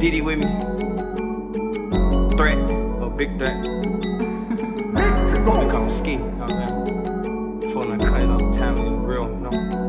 Diddy with me. Threat. Oh, big threat. Let me call him Ski. Phone like cut it off. Time is real. No.